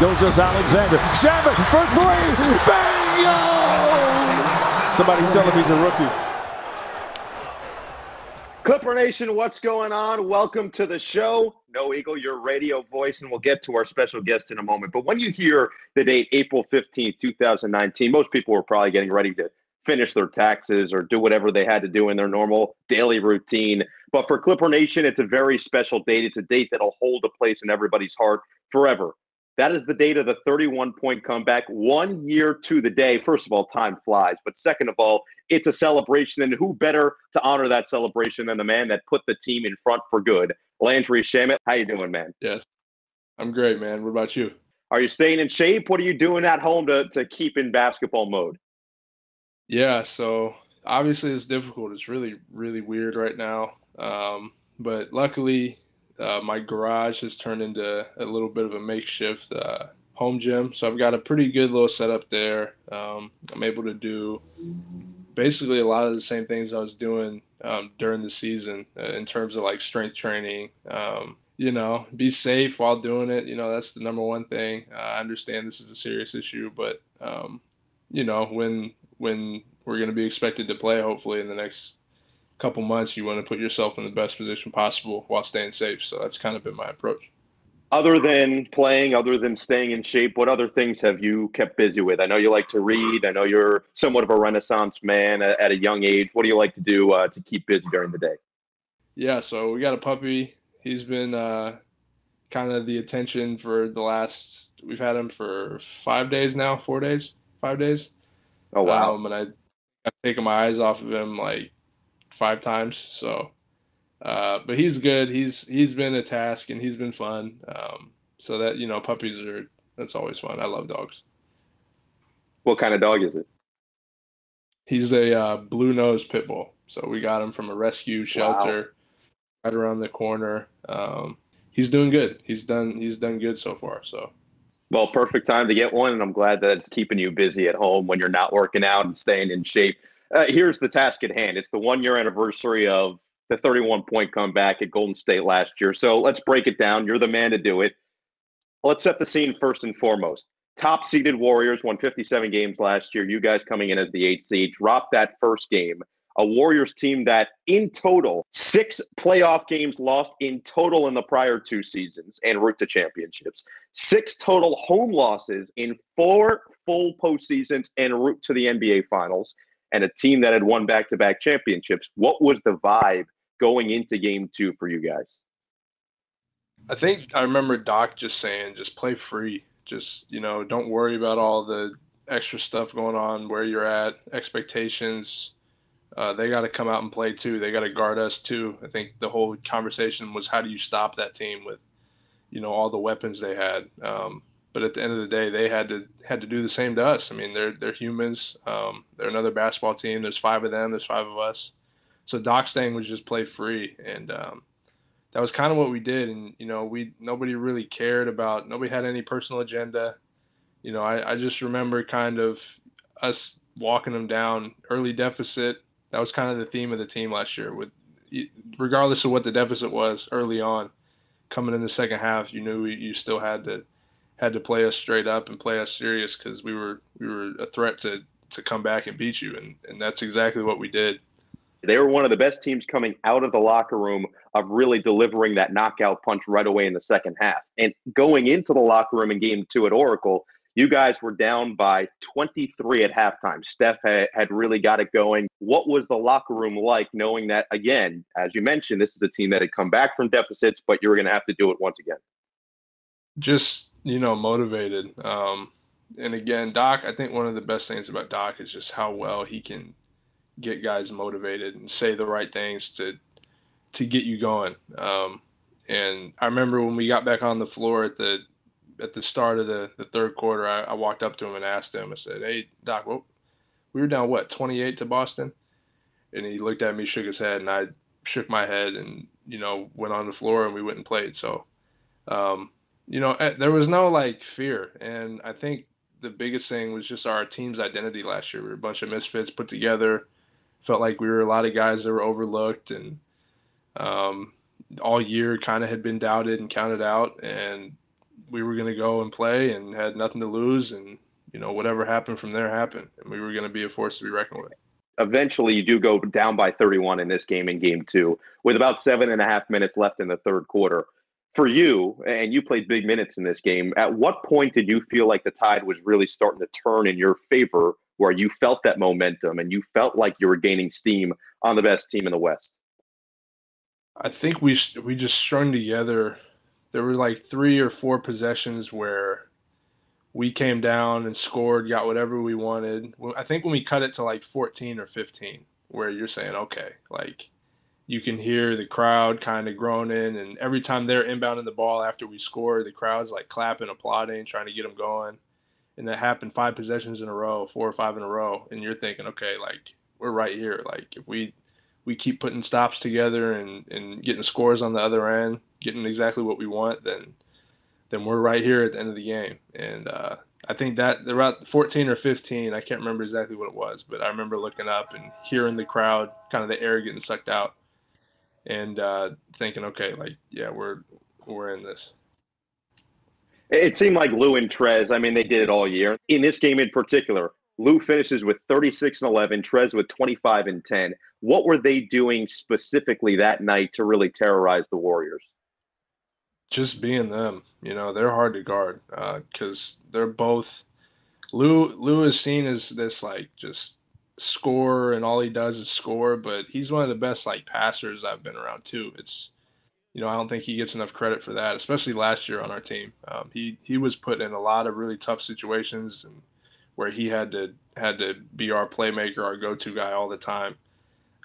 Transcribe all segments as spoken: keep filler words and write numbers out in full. Gilgeous Alexander. Shamet for three. Bang! Somebody tell him he's a rookie. Clipper Nation, what's going on? Welcome to the show. Noah Eagle, your radio voice, and we'll get to our special guest in a moment. But when you hear the date April fifteenth, two thousand nineteen, most people were probably getting ready to finish their taxes or do whatever they had to do in their normal daily routine. But for Clipper Nation, it's a very special date. It's a date that'll hold a place in everybody's heart forever. That is the date of the thirty-one point comeback, one year to the day. First of all, time flies. But second of all, it's a celebration. And who better to honor that celebration than the man that put the team in front for good? Landry Shamet, how you doing, man? Yes, I'm great, man. What about you? Are you staying in shape? What are you doing at home to, to keep in basketball mode? Yeah, so obviously it's difficult. It's really, really weird right now. Um, but luckily... Uh, my garage has turned into a little bit of a makeshift uh, home gym. So I've got a pretty good little setup there. Um, I'm able to do basically a lot of the same things I was doing um, during the season uh, in terms of like strength training, um, you know, be safe while doing it. You know, that's the number one thing. Uh, I understand this is a serious issue, but, um, you know, when when we're going to be expected to play, hopefully in the next couple months, you want to put yourself in the best position possible while staying safe. So that's kind of been my approach. Other than playing, other than staying in shape, what other things have you kept busy with? I know you like to read. I know you're somewhat of a Renaissance man at a young age. What do you like to do uh, to keep busy during the day? Yeah, so we got a puppy. He's been uh, kind of the attention for the last, we've had him for five days now, four days, five days. Oh, wow. Um, and I, I've taken my eyes off of him like five times. So, uh, but he's good. He's, he's been a task and he's been fun. Um, so that, you know, puppies are, that's always fun. I love dogs. What kind of dog is it? He's a uh, blue nose pit bull. So we got him from a rescue shelter wow. right around the corner. Um, he's doing good. He's done, he's done good so far. So. Well, perfect time to get one. And I'm glad that it's keeping you busy at home when you're not working out and staying in shape. Uh, here's the task at hand. It's the one-year anniversary of the thirty-one point comeback at Golden State last year. So let's break it down. You're the man to do it. Let's set the scene first and foremost. Top-seeded Warriors won fifty-seven games last year. You guys coming in as the eighth seed, dropped that first game. A Warriors team that, in total, six playoff games lost in total in the prior two seasons and route to championships. Six total home losses in four full postseasons and route to the N B A Finals. And a team that had won back-to-back championships. What was the vibe going into game two for you guys? I think I remember Doc just saying, just play free. Just, you know, don't worry about all the extra stuff going on, where you're at, expectations. Uh, they got to come out and play too. They got to guard us too. I think the whole conversation was how do you stop that team with, you know, all the weapons they had. Um, But at the end of the day, they had to had to do the same to us. I mean, they're they're humans. Um, they're another basketball team. There's five of them. There's five of us. So Doc's thing was just play free, and um, that was kind of what we did. And you know, we nobody really cared about. Nobody had any personal agenda. You know, I, I just remember kind of us walking them down early deficit. That was kind of the theme of the team last year. With regardless of what the deficit was early on, coming in the second half, you knew you still had to. had to play us straight up and play us serious because we were we were a threat to to come back and beat you, and, and that's exactly what we did. They were one of the best teams coming out of the locker room of really delivering that knockout punch right away in the second half. And going into the locker room in game two at Oracle, you guys were down by twenty-three at halftime. Steph had, had really got it going. What was the locker room like knowing that, again, as you mentioned, this is a team that had come back from deficits, but you were going to have to do it once again? Just... you know, motivated. Um, and again, Doc, I think one of the best things about Doc is just how well he can get guys motivated and say the right things to, to get you going. Um, and I remember when we got back on the floor at the, at the start of the, the third quarter, I, I walked up to him and asked him, I said, "Hey Doc, well, we were down what, twenty-eight to Boston?" And he looked at me, shook his head, and I shook my head and, you know, went on the floor and we went and played. So, um, you know, there was no, like, fear. And I think the biggest thing was just our team's identity last year. We were a bunch of misfits put together. Felt like we were a lot of guys that were overlooked. And um, all year kind of had been doubted and counted out. And we were going to go and play and had nothing to lose. And, you know, whatever happened from there happened. And we were going to be a force to be reckoned with. Eventually, you do go down by thirty-one in this game in game two with about seven and a half minutes left in the third quarter. For you, and you played big minutes in this game, at what point did you feel like the tide was really starting to turn in your favor, where you felt that momentum and you felt like you were gaining steam on the best team in the West? I think we we just strung together. There were like three or four possessions where we came down and scored, got whatever we wanted. I think when we cut it to like fourteen or fifteen, where you're saying, okay, like you can hear the crowd kind of groaning, and every time they're inbounding the ball after we score, the crowd's like clapping, applauding, trying to get them going. And that happened five possessions in a row, four or five in a row. And you're thinking, okay, like we're right here. Like if we, we keep putting stops together and, and getting scores on the other end, getting exactly what we want, then, then we're right here at the end of the game. And uh, I think that about fourteen or fifteen, I can't remember exactly what it was, but I remember looking up and hearing the crowd, kind of the air getting sucked out. And uh, thinking, okay, like, yeah, we're we're in this. It seemed like Lou and Trez, I mean, they did it all year. In this game in particular, Lou finishes with thirty-six and eleven, Trez with twenty-five and ten. What were they doing specifically that night to really terrorize the Warriors? Just being them. You know, they're hard to guard because uh, they're both – Lou Lou is seen as this, like, just – score, and all he does is score, but he's one of the best like passers I've been around too. It's, you know, I don't think he gets enough credit for that, especially last year on our team. Um, he he was put in a lot of really tough situations and where he had to had to be our playmaker, our go-to guy all the time,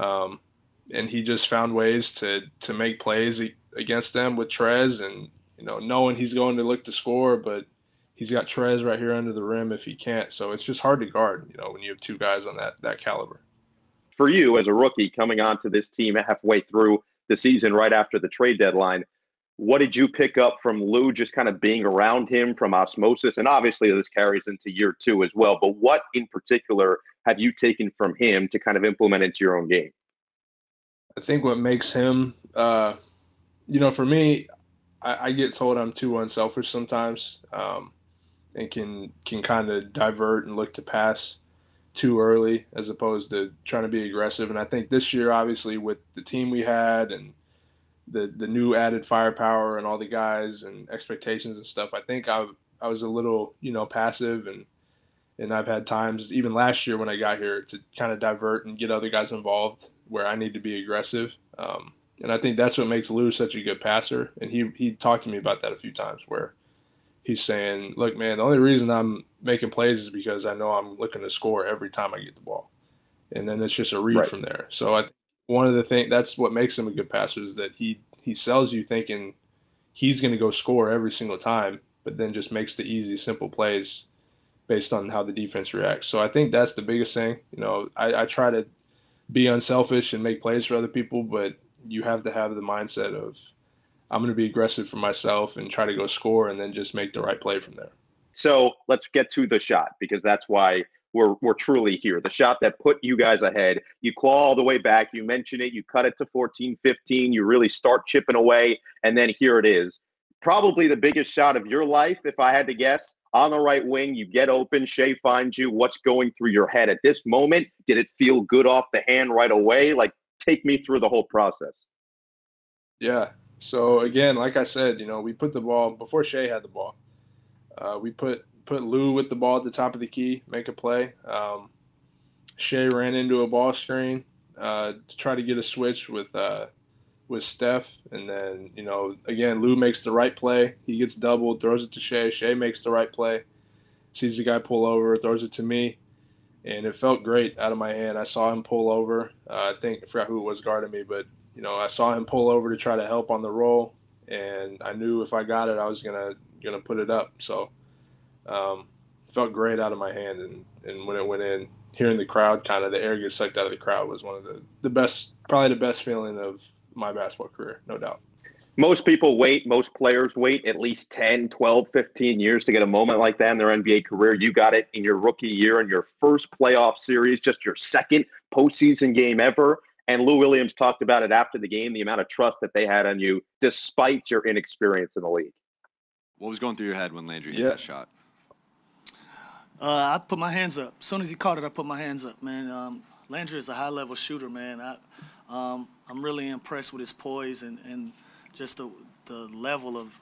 um, and he just found ways to to make plays against them with Trez, and you know, knowing he's going to look to score, but he's got Trez right here under the rim if he can't. So it's just hard to guard, you know, when you have two guys on that that caliber. For you as a rookie coming onto this team halfway through the season right after the trade deadline, what did you pick up from Lou just kind of being around him from osmosis? And obviously this carries into year two as well. But what in particular have you taken from him to kind of implement into your own game? I think what makes him, uh, you know, for me, I, I get told I'm too unselfish sometimes. Um and can can kind of divert and look to pass too early as opposed to trying to be aggressive. And I think this year, obviously, with the team we had and the the new added firepower and all the guys and expectations and stuff, I think I I was a little, you know, passive. And, and I've had times, even last year when I got here, to kind of divert and get other guys involved where I need to be aggressive. Um, and I think that's what makes Lou such a good passer. And he he talked to me about that a few times where he's saying, look, man, the only reason I'm making plays is because I know I'm looking to score every time I get the ball. And then it's just a read right from there. So I, one of the things, that's what makes him a good passer is that he, he sells you thinking he's going to go score every single time, but then just makes the easy, simple plays based on how the defense reacts. So I think that's the biggest thing. You know, I, I try to be unselfish and make plays for other people, but you have to have the mindset of, I'm going to be aggressive for myself and try to go score and then just make the right play from there. So let's get to the shot, because that's why we're we're truly here. The shot that put you guys ahead. You claw all the way back. You mention it. You cut it to fourteen fifteen. You really start chipping away. And then here it is. Probably the biggest shot of your life, if I had to guess. On the right wing, you get open. Shea finds you. What's going through your head at this moment? Did it feel good off the hand right away? Like, take me through the whole process. Yeah. So, again, like I said, you know, we put the ball – before Shea had the ball, uh, we put, put Lou with the ball at the top of the key, make a play. Um, Shea ran into a ball screen uh, to try to get a switch with uh, with Steph. And then, you know, again, Lou makes the right play. He gets doubled, throws it to Shea. Shea makes the right play, sees the guy pull over, throws it to me. And it felt great out of my hand. I saw him pull over. Uh, I think – I forgot who it was guarding me, but – you know, I saw him pull over to try to help on the roll, and I knew if I got it, I was gonna gonna put it up. So, um, felt great out of my hand, and, and when it went in, hearing the crowd, kind of the air get sucked out of the crowd was one of the the best, probably the best feeling of my basketball career, no doubt. Most people wait, most players wait at least ten, twelve, fifteen years to get a moment like that in their N B A career. You got it in your rookie year, in your first playoff series, just your second postseason game ever. And Lou Williams talked about it after the game, the amount of trust that they had on you, despite your inexperience in the league. What was going through your head when Landry hit yeah. that shot? Uh, I put my hands up. As soon as he caught it, I put my hands up, man. Um, Landry is a high-level shooter, man. I, um, I'm really impressed with his poise and, and just the, the level of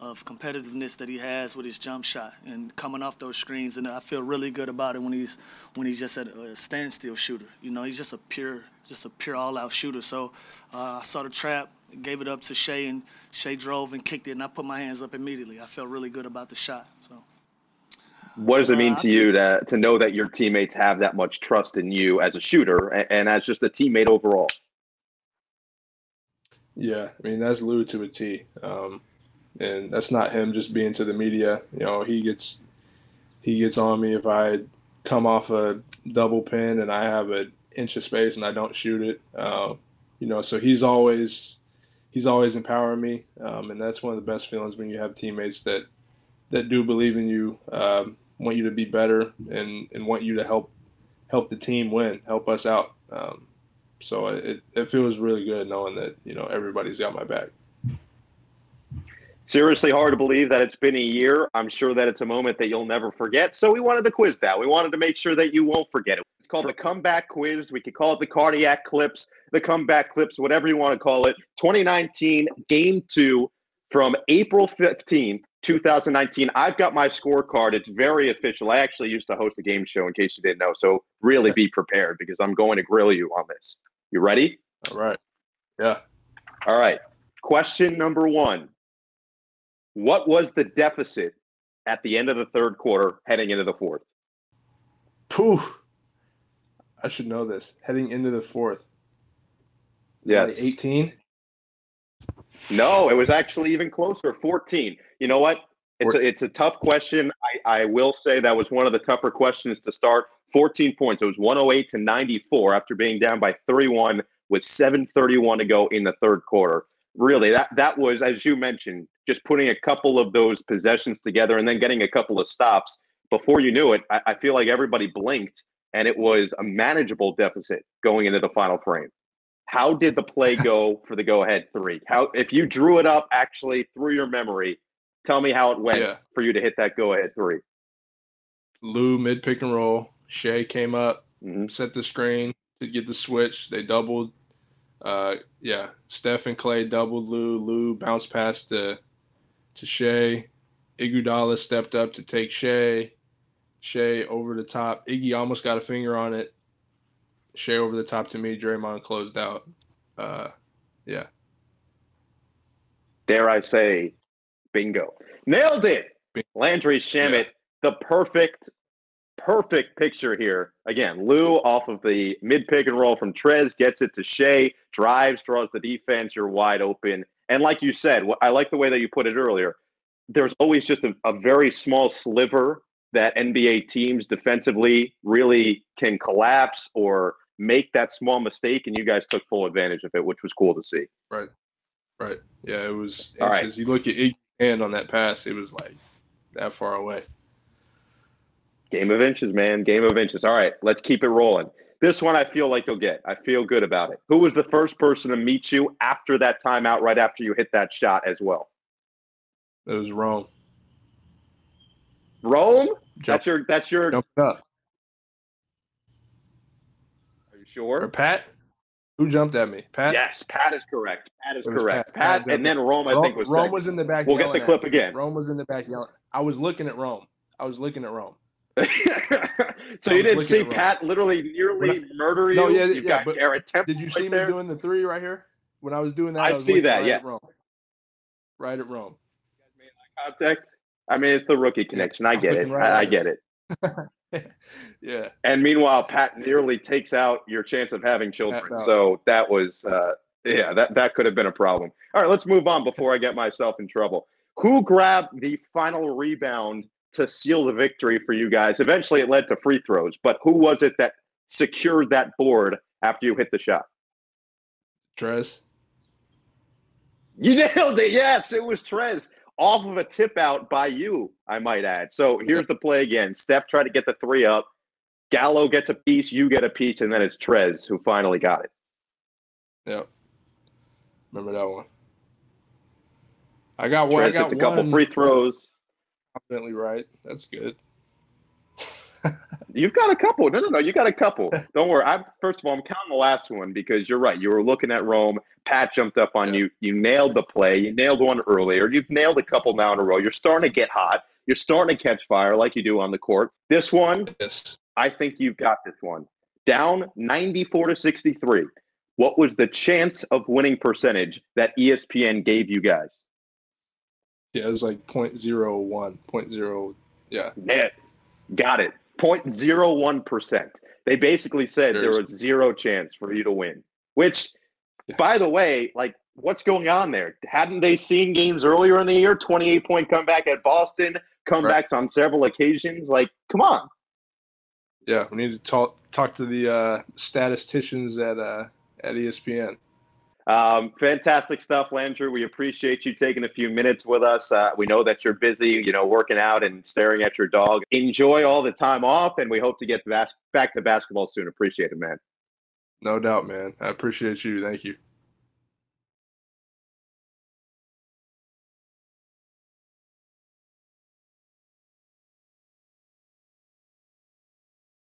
of competitiveness that he has with his jump shot and coming off those screens. And I feel really good about it when he's when he's just at a standstill shooter. You know, he's just a pure, just a pure all-out shooter. So uh, I saw the trap, gave it up to Shea, and Shea drove and kicked it, and I put my hands up immediately. I felt really good about the shot. So. What does it mean uh, to you to, to know that your teammates have that much trust in you as a shooter and, and as just a teammate overall? Yeah, I mean, that's Lou to a T. Um, and that's not him just being to the media. You know, he gets he gets on me if I come off a double pin and I have an inch of space and I don't shoot it. Uh, you know, so he's always he's always empowering me. Um, and that's one of the best feelings when you have teammates that, that do believe in you, um, want you to be better, and, and want you to help help the team win, help us out. Um, so it, it feels really good knowing that, you know, everybody's got my back. Seriously hard to believe that it's been a year. I'm sure that it's a moment that you'll never forget. So we wanted to quiz that. We wanted to make sure that you won't forget it. It's called the Comeback Quiz. We could call it the Cardiac Clips, the Comeback Clips, whatever you want to call it. twenty nineteen, Game two from April fifteenth, two thousand nineteen. I've got my scorecard. It's very official. I actually used to host a game show, in case you didn't know. So really be prepared, because I'm going to grill you on this. You ready? All right. Yeah. All right. Question number one. What was the deficit at the end of the third quarter heading into the fourth? Poof. I should know this. Heading into the fourth. Yes. Like eighteen? No, it was actually even closer, fourteen. You know what? It's a, it's a tough question. I, I will say that was one of the tougher questions to start. fourteen points. It was one oh eight to ninety-four after being down by three one with seven thirty-one to go in the third quarter. Really, that, that was, as you mentioned, just putting a couple of those possessions together and then getting a couple of stops. Before you knew it, I, I feel like everybody blinked, and it was a manageable deficit going into the final frame. How did the play go for the go-ahead three? How, if you drew it up actually through your memory, tell me how it went yeah. for you to hit that go-ahead three. Lou, mid-pick and roll. Shea came up, mm-hmm. set the screen to get the switch. They doubled. Uh, yeah, Steph and Clay doubled Lou. Lou bounced past to, to Shea. Iguodala stepped up to take Shea. Shea over the top. Iggy almost got a finger on it. Shea over the top to me. Draymond closed out. Uh, yeah. Dare I say, bingo. Nailed it. Bingo. Landry Shamet, yeah. the perfect, perfect picture here. Again, Lou off of the mid-pick and roll from Trez, gets it to Shea, drives, draws the defense. You're wide open. And like you said, I like the way that you put it earlier. There's always just a, a very small sliver that N B A teams defensively really can collapse or make that small mistake, and you guys took full advantage of it, which was cool to see. Right, right. Yeah, it was. All right. You look at Iggy's hand on that pass, it was like that far away. Game of inches, man, game of inches. All right, let's keep it rolling. This one I feel like you'll get. I feel good about it. Who was the first person to meet you after that timeout, right after you hit that shot as well? It was Rome. Rome? That's your, that's your. Jump it up. Are you sure? Or Pat? Who jumped at me? Pat? Yes, Pat is correct. Pat is correct. Pat, Pat and then Rome, I think, was Rome was in the back. We'll get the clip again. Rome was in the back yelling. I was looking at Rome. I was looking at Rome. So you didn't see Pat literally nearly murder you? No, yeah, yeah. Did you see me doing the three right here? When I was doing that, I see that, yeah. Right at Rome. You guys made eye contact? I mean, it's the rookie connection. I get it. I, I get it. Yeah. And meanwhile, Pat nearly takes out your chance of having children. So that was, uh, yeah, that, that could have been a problem. All right, let's move on before I get myself in trouble. Who grabbed the final rebound to seal the victory for you guys? Eventually, it led to free throws. But who was it that secured that board after you hit the shot? Trez. You nailed it. Yes, it was Trez. Off of a tip out by you, I might add. So here's the play again. Steph tried to get the three up. Gallo gets a piece, you get a piece, and then it's Trez who finally got it. Yep. Remember that one. I got one. I got hits a couple free throws. Confidently right. That's good. You've got a couple. No, no, no. You got a couple. Don't worry. I first of all, I'm counting the last one because you're right. You were looking at Rome. Pat jumped up on yeah. you. You nailed the play. You nailed one earlier. You've nailed a couple now in a row. You're starting to get hot. You're starting to catch fire like you do on the court. This one, yes. I think you've got this one. Down ninety-four to sixty-three. What was the chance of winning percentage that E S P N gave you guys? Yeah, it was like zero point zero one, zero point zero. Yeah. Yeah. Got it. zero point zero one percent. They basically said there was zero chance for you to win, which, by the way, like, what's going on there? Hadn't they seen games earlier in the year? twenty-eight point comeback at Boston, comebacks right. on several occasions. Like, come on. Yeah, we need to talk talk to the uh, statisticians at uh, at E S P N. Um, fantastic stuff, Landry. We appreciate you taking a few minutes with us. Uh, we know that you're busy, you know, working out and staring at your dog. Enjoy all the time off, and we hope to get back to basketball soon. Appreciate it, man. No doubt, man. I appreciate you. Thank you.